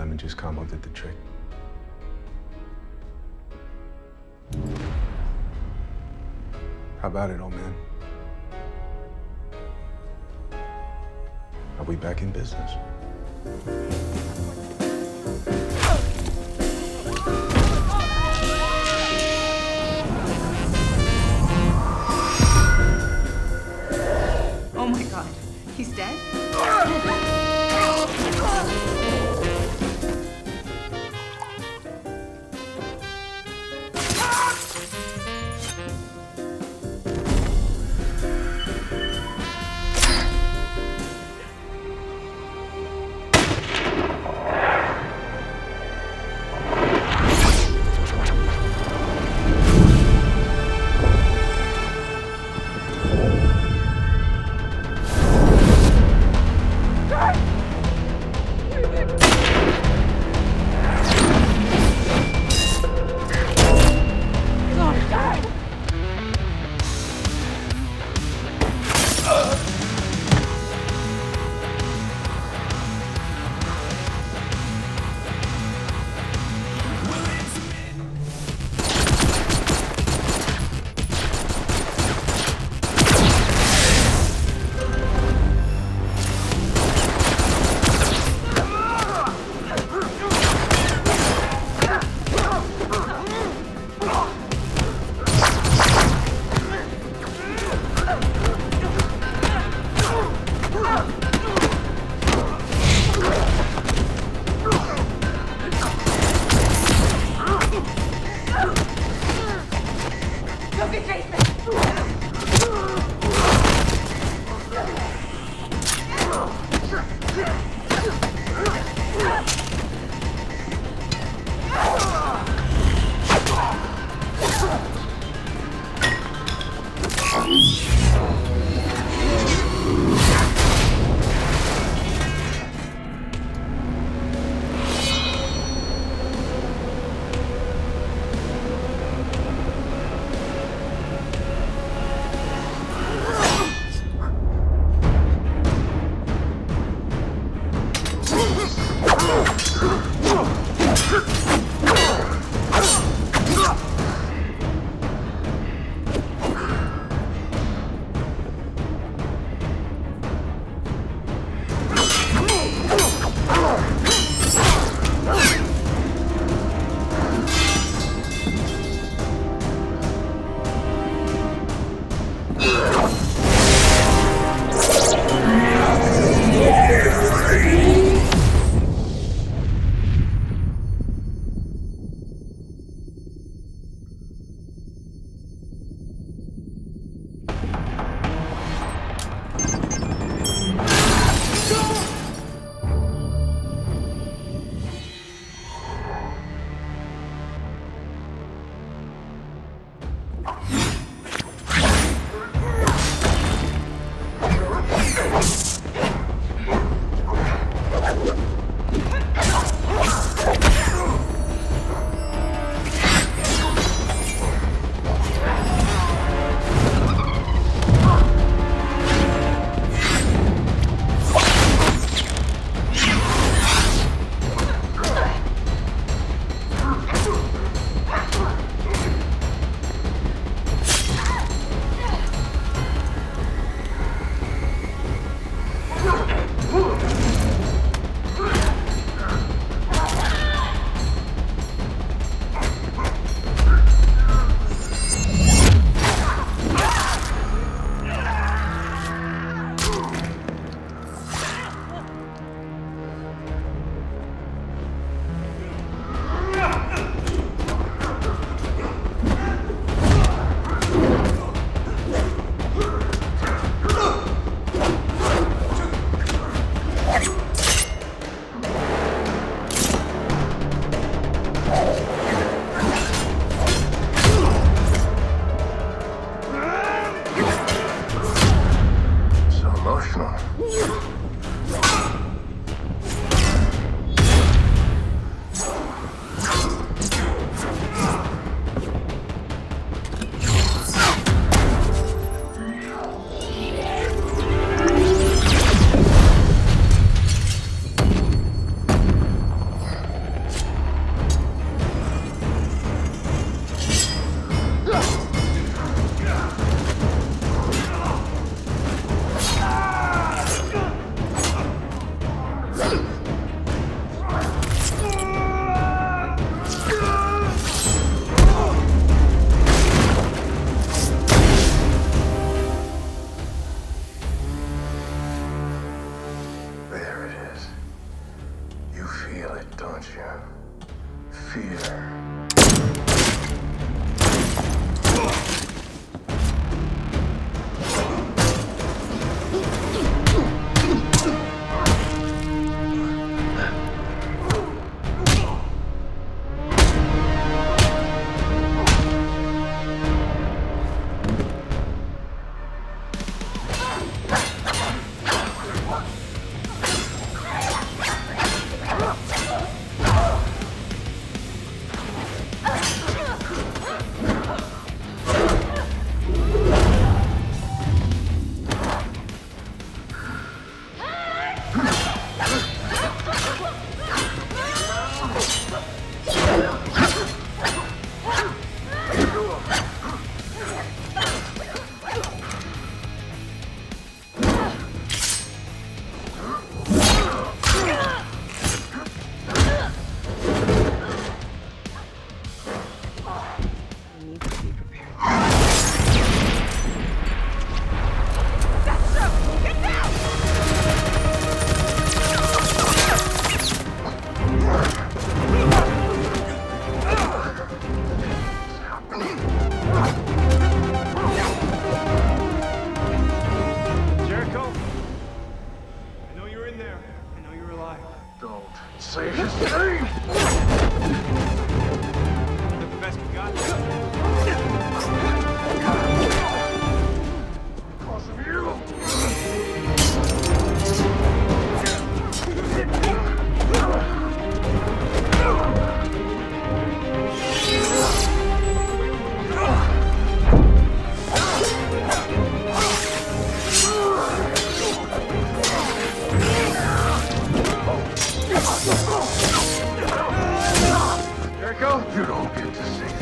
lemon juice combo did the trick. How about it, old man? Are we back in business? Oh my God, he's dead? feel it, don't you? Fear. Save his name! The best we got. Because of you! You don't get to see.